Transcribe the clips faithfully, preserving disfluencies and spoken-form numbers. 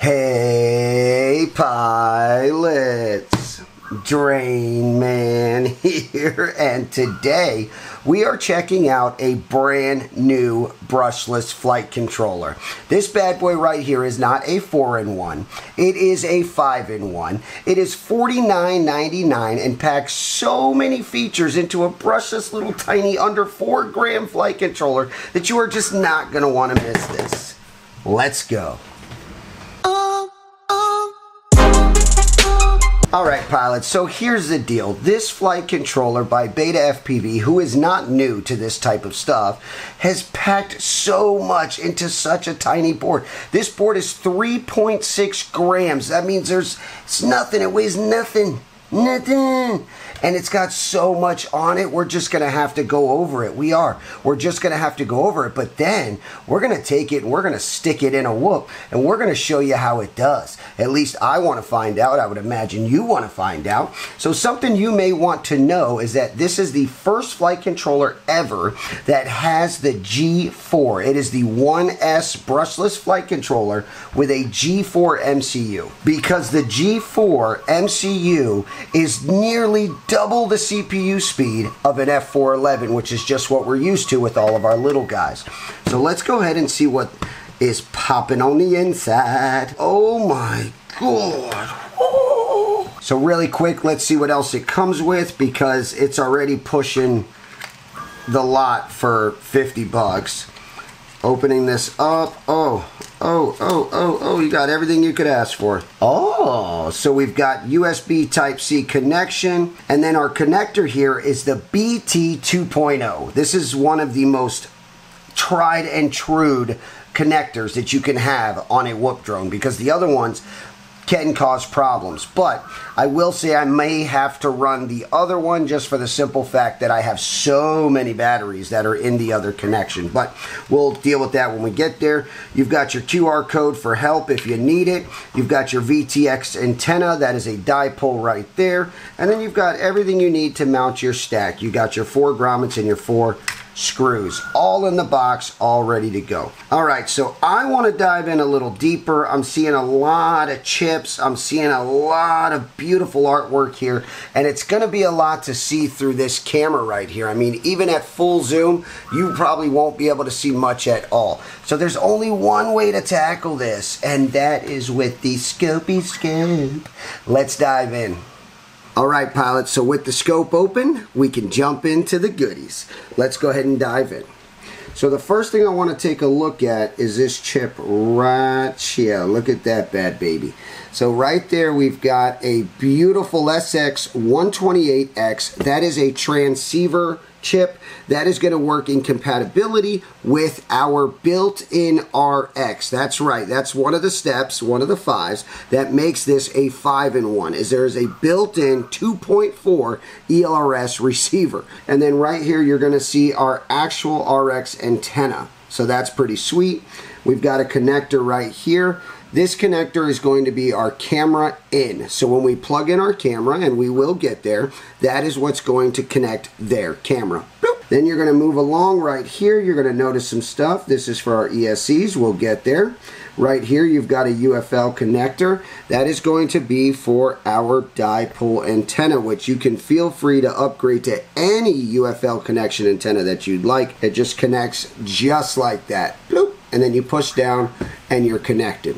Hey pilots, Drain Man here, and today we are checking out a brand new brushless flight controller. This bad boy right here is not a four in one, it is a five in one. It is forty-nine ninety-nine and packs so many features into a brushless little tiny under four gram flight controller that you are just not going to want to miss this. Let's go. Alright pilots, so here's the deal. This flight controller by BetaFPV, who is not new to this type of stuff, has packed so much into such a tiny board. This board is three point six grams. That means there's it's nothing, it weighs nothing. Nothing. And it's got so much on it, we're just going to have to go over it. We are. We're just going to have to go over it. But then we're going to take it and we're going to stick it in a whoop. And we're going to show you how it does. At least I want to find out. I would imagine you want to find out. So something you may want to know is that this is the first flight controller ever that has the G four. It is the one S brushless flight controller with a G four M C U. Because the G four M C U is nearly double the C P U speed of an F four eleven, which is just what we're used to with all of our little guys. So let's go ahead and see what is popping on the inside. Oh my god. Oh. So really quick, let's see what else it comes with, because it's already pushing the lot for fifty bucks. Opening this up. Oh, oh, oh, oh, oh, you got everything you could ask for. Oh, so we've got U S B Type-C connection. And then our connector here is the B T two point oh. This is one of the most tried and true connectors that you can have on a whoop drone, because the other ones can cause problems. But I will say I may have to run the other one just for the simple fact that I have so many batteries that are in the other connection. But we'll deal with that when we get there. You've got your Q R code for help if you need it. You've got your V T X antenna. That is a dipole right there. And then you've got everything you need to mount your stack. You got your four grommets and your four screws, all in the box, all ready to go. All right, so I want to dive in a little deeper. I'm seeing a lot of chips. I'm seeing a lot of beautiful artwork here, and it's going to be a lot to see through this camera right here. I mean, even at full zoom, you probably won't be able to see much at all. So there's only one way to tackle this, and that is with the Scopey Scope. Let's dive in. Alright pilots, so with the scope open, we can jump into the goodies. Let's go ahead and dive in. So the first thing I want to take a look at is this chip right here. Look at that bad baby. So right there we've got a beautiful S X one twenty-eight X. That is a transceiver chip that is going to work in compatibility with our built-in R X. That's right, that's one of the steps, one of the fives that makes this a five in one, is there is a built-in two point four E L R S receiver. And then right here you're going to see our actual R X antenna, so that's pretty sweet. We've got a connector right here. This connector is going to be our camera in. So when we plug in our camera, and we will get there, that is what's going to connect their camera. Boop. Then you're going to move along right here. You're going to notice some stuff. This is for our E S Cs. We'll get there. Right here, you've got a U F L connector. That is going to be for our dipole antenna, which you can feel free to upgrade to any U F L connection antenna that you'd like. It just connects just like that. Boop. And then you push down and you're connected.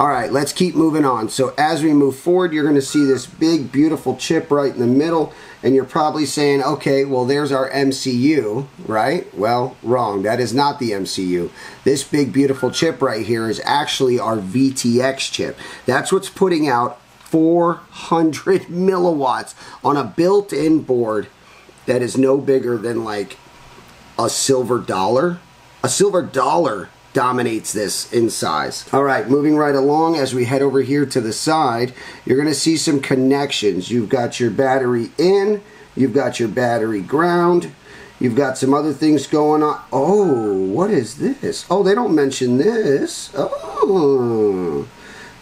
All right, let's keep moving on. So as we move forward, you're going to see this big, beautiful chip right in the middle, and you're probably saying, okay, well, there's our M C U, right? Well, wrong. That is not the M C U. This big, beautiful chip right here is actually our V T X chip. That's what's putting out four hundred milliwatts on a built-in board that is no bigger than like a silver dollar. A silver dollar dominates this in size. All right, moving right along as we head over here to the side, you're going to see some connections. You've got your battery in, you've got your battery ground, you've got some other things going on. Oh, what is this? Oh, they don't mention this. Oh.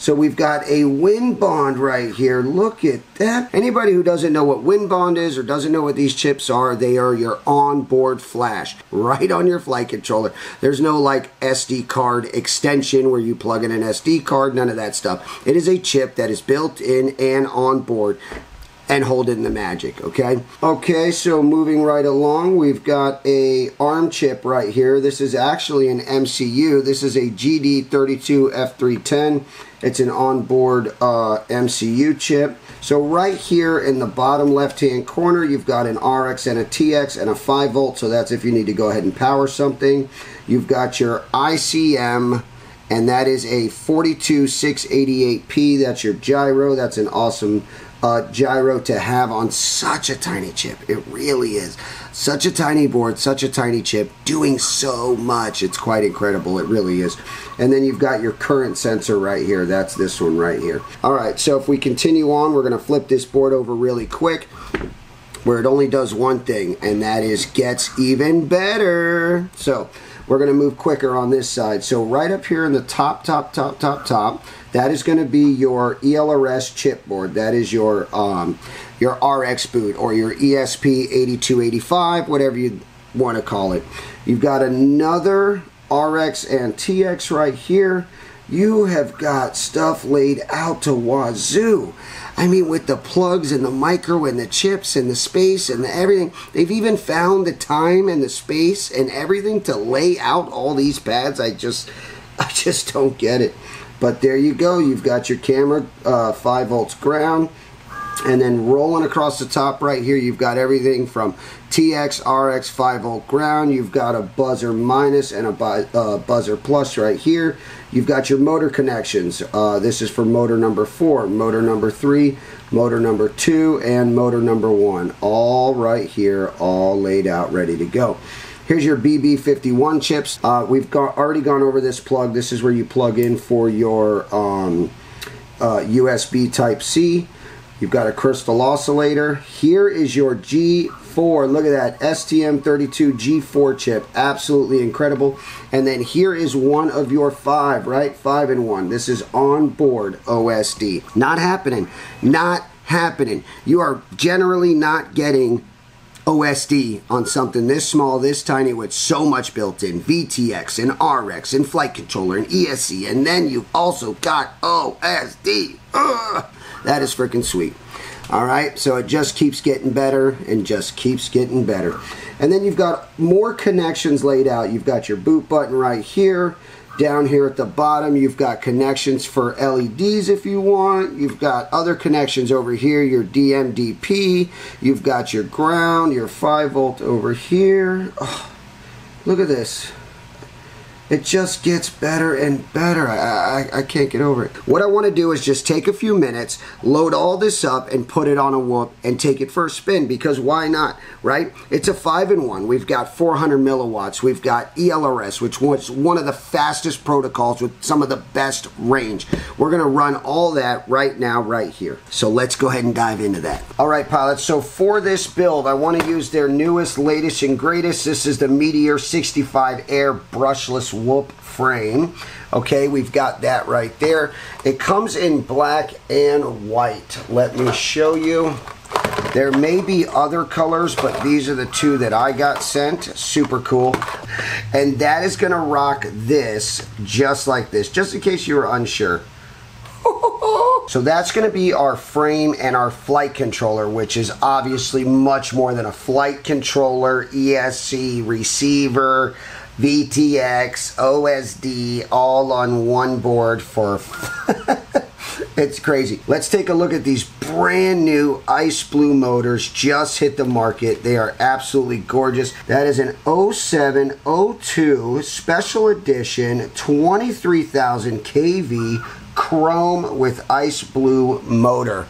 So we've got a Winbond right here. Look at that. Anybody who doesn't know what Winbond is or doesn't know what these chips are, they are your onboard flash right on your flight controller. There's no like S D card extension where you plug in an S D card, none of that stuff. It is a chip that is built in and onboard and hold in the magic, okay? Okay, so moving right along, we've got a ARM chip right here. This is actually an M C U. This is a G D thirty-two F three ten. It's an onboard uh, M C U chip. So right here in the bottom left-hand corner, you've got an R X and a T X and a five volt, so that's if you need to go ahead and power something. You've got your I C M, and that is a four two six eight eight P. That's your gyro. That's an awesome Uh, gyro to have on such a tiny chip. It really is. Such a tiny board, such a tiny chip, doing so much. It's quite incredible. It really is. And then you've got your current sensor right here. That's this one right here. All right, so if we continue on, we're going to flip this board over really quick, where it only does one thing, and that is gets even better. So we're going to move quicker on this side. So right up here in the top, top, top, top, top, that is going to be your E L R S chipboard. That is your um, your R X boot or your E S P eighty-two eighty-five, whatever you want to call it. You've got another R X and T X right here. You have got stuff laid out to wazoo. I mean, with the plugs and the micro and the chips and the space and the everything. They've even found the time and the space and everything to lay out all these pads. I just, I just don't get it. But there you go. You've got your camera, uh, five volts ground, and then rolling across the top right here, you've got everything from T X, R X, five volt ground. You've got a buzzer minus and a bu uh, buzzer plus right here. You've got your motor connections. Uh, this is for motor number four, motor number three, motor number two, and motor number one. All right here, all laid out, ready to go. Here's your B B fifty-one chips. Uh, we've got, already gone over this plug. This is where you plug in for your um, uh, U S B Type-C. You've got a crystal oscillator. Here is your G four. Look at that, S T M thirty-two G four chip. Absolutely incredible. And then here is one of your five, right? Five and one. This is onboard O S D. Not happening. Not happening. You are generally not getting O S D on something this small, this tiny, with so much built in. V T X and R X and flight controller and E S C, and then you've also got O S D. Ugh, that is freaking sweet. All right, so it just keeps getting better and just keeps getting better. And then you've got more connections laid out. You've got your boot button right here. Down here at the bottom, you've got connections for L E Ds if you want. You've got other connections over here, your D M D P. You've got your ground, your five volt over here. Oh, look at this. It just gets better and better. I, I, I can't get over it. What I want to do is just take a few minutes, load all this up, and put it on a whoop and take it for a spin, because why not, right? It's a five in one. We've got four hundred milliwatts. We've got E L R S, which was one of the fastest protocols with some of the best range. We're going to run all that right now, right here. So let's go ahead and dive into that. All right, pilots. So for this build, I want to use their newest, latest, and greatest. This is the Meteor sixty-five Air brushless whoop frame. Okay, we've got that right there. It comes in black and white. Let me show you. There may be other colors, but these are the two that I got sent. Super cool. And that is going to rock this just like this, just in case you were unsure. So that's going to be our frame and our flight controller, which is obviously much more than a flight controller, E S C, receiver, V T X, O S D, all on one board for... It's crazy. Let's take a look at these brand new ice blue motors. Just hit the market. They are absolutely gorgeous. That is an oh seven oh two special edition twenty-three thousand K V chrome with ice blue motor.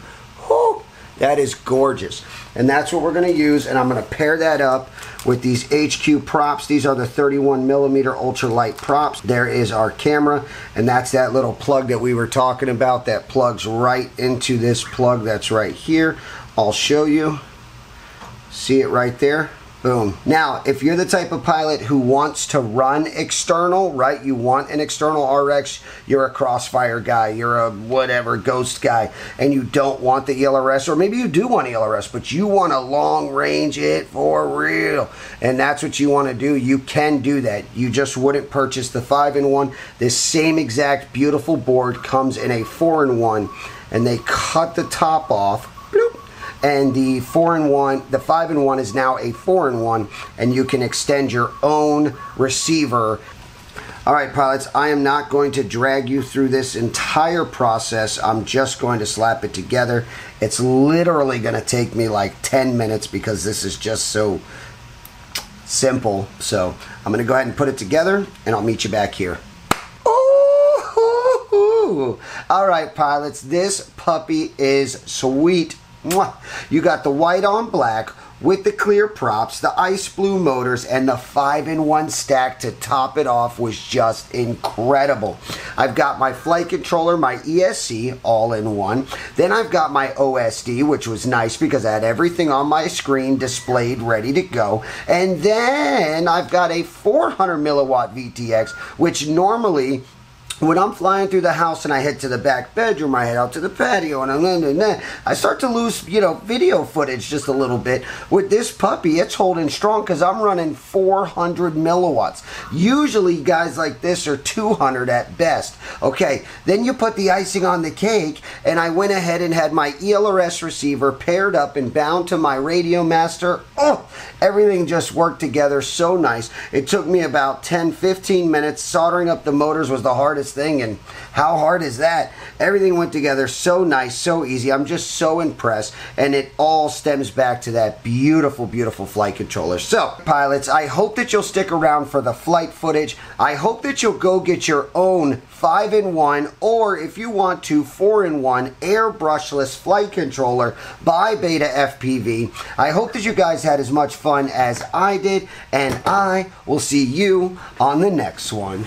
Whew, that is gorgeous. And that's what we're going to use, and I'm going to pair that up with these H Q props. These are the thirty-one millimeter ultralight props. There is our camera, and that's that little plug that we were talking about that plugs right into this plug that's right here. I'll show you. See it right there? Boom. Now, if you're the type of pilot who wants to run external, right, you want an external R X, you're a Crossfire guy, you're a whatever, Ghost guy, and you don't want the E L R S, or maybe you do want E L R S, but you want a long range hit for real, and that's what you want to do, you can do that. You just wouldn't purchase the five in one. This same exact beautiful board comes in a four in one, and they cut the top off, bloop, and the four in one, the five in one is now a four in one, and you can extend your own receiver. All right, pilots, I am not going to drag you through this entire process. I'm just going to slap it together. It's literally going to take me like ten minutes because this is just so simple. So I'm going to go ahead and put it together, and I'll meet you back here. Ooh. All right, pilots, this puppy is sweet. You got the white on black with the clear props, the ice blue motors, and the five in one stack to top it off was just incredible. I've got my flight controller, my E S C, all in one. Then I've got my O S D, which was nice because I had everything on my screen displayed, ready to go. And then I've got a four hundred milliwatt V T X, which normally, when I'm flying through the house and I head to the back bedroom, I head out to the patio, and I'm, I start to lose, you know, video footage just a little bit. With this puppy, it's holding strong because I'm running four hundred milliwatts. Usually guys like this are two hundred at best. Okay, then you put the icing on the cake, and I went ahead and had my E L R S receiver paired up and bound to my Radio Master. Oh, everything just worked together so nice. It took me about ten, fifteen minutes. Soldering up the motors was the hardest thing, and how hard is that? Everything went together so nice, so easy. I'm just so impressed, and it all stems back to that beautiful, beautiful flight controller. So pilots, I hope that you'll stick around for the flight footage. I hope that you'll go get your own five in one, or if you want to, four in one airbrushless flight controller by Beta F P V. I hope that you guys had as much fun as I did, and I will see you on the next one.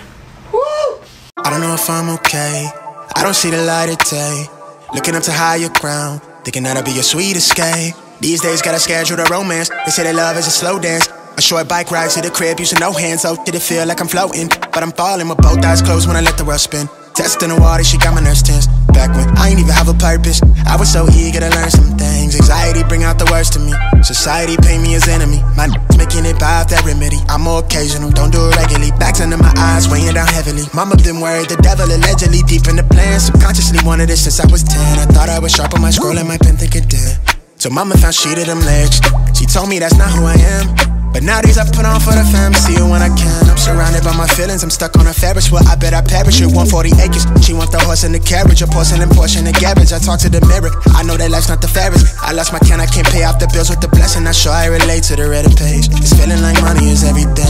I don't know if I'm okay, I don't see the light of day. Looking up to higher ground, thinking that'll be your sweet escape. These days gotta schedule the romance, they say that love is a slow dance. A short bike ride to the crib using no hands, oh did it feel like I'm floating. But I'm falling with both eyes closed when I let the world spin. Testing the water, she got my nerves tense. Back when I ain't even have a purpose, I was so eager to learn some things. Anxiety bring out the worst in me, society paint me as enemy. My n***s making it by off that remedy. I'm more occasional, don't do it regularly. Backs under my eyes, weighing down heavily. Mama been worried, the devil allegedly deep in the plan. Subconsciously wanted it since I was ten. I thought I was sharp on my scroll and my pen, thinking damn. So mama found she to them legs, she told me that's not who I am. But nowadays I put on for the fam, see you when I can. I'm surrounded by my feelings, I'm stuck on a Ferris wheel. I bet I perish with one forty acres. She want the horse and the carriage, a porcelain Porsche in the garage. I talk to the mirror, I know that life's not the fairest. I lost my can, I can't pay off the bills with the blessing. I'm sure I relate to the Reddit page. It's feeling like money is everything.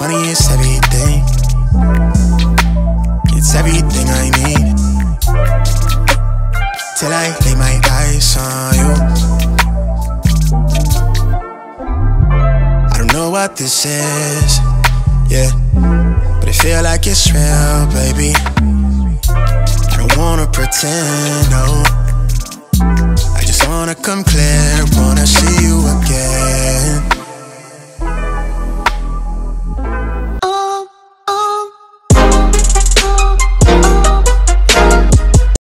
Money is everything. It's everything I need. Till I lay my eyes on you. Know what this is, yeah, but it feel like it's real, baby. I don't wanna pretend, no, I just wanna come clear.